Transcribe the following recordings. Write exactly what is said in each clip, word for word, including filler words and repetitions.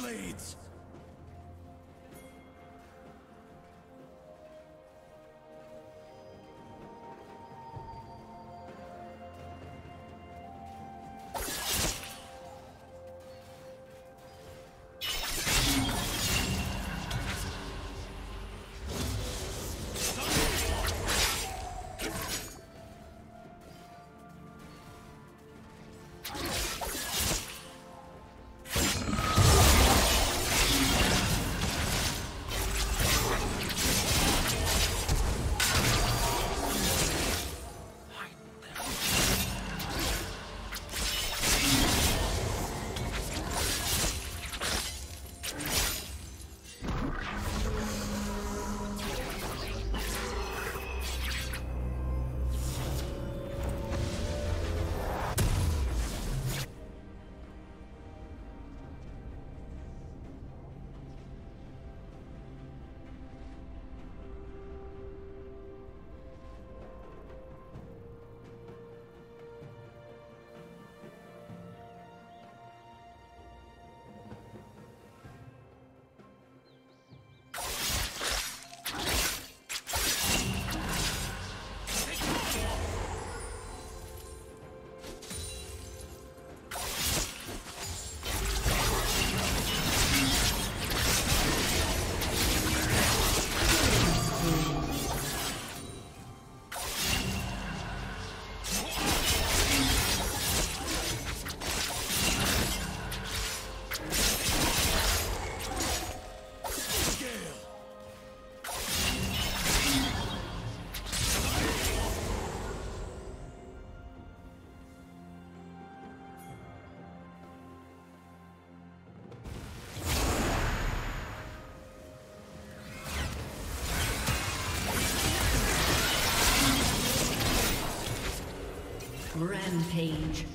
Blades. Rampage.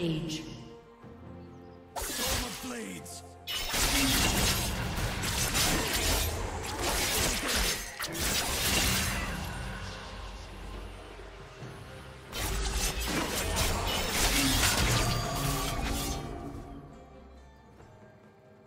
Rampage.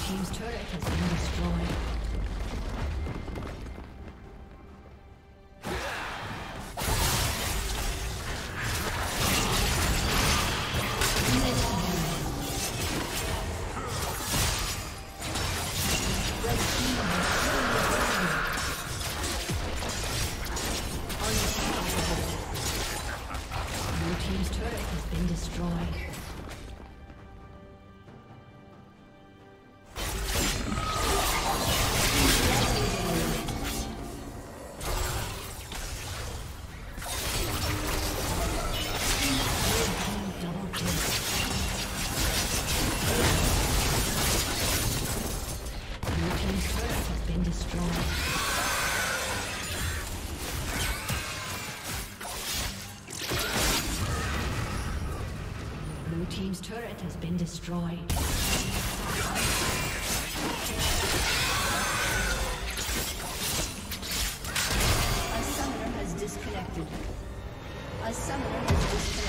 Team's turret has been destroyed. A summoner has disconnected. A summoner has disconnected.